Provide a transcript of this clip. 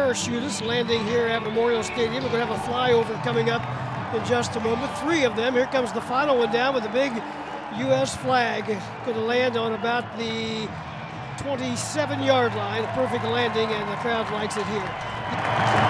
parachutists landing here at Memorial Stadium. We're going to have a flyover coming up in just a moment. Three of them. Here comes the final one down with a big U.S. flag. Going to land on about the 27-yard line. A perfect landing, and the crowd likes it here.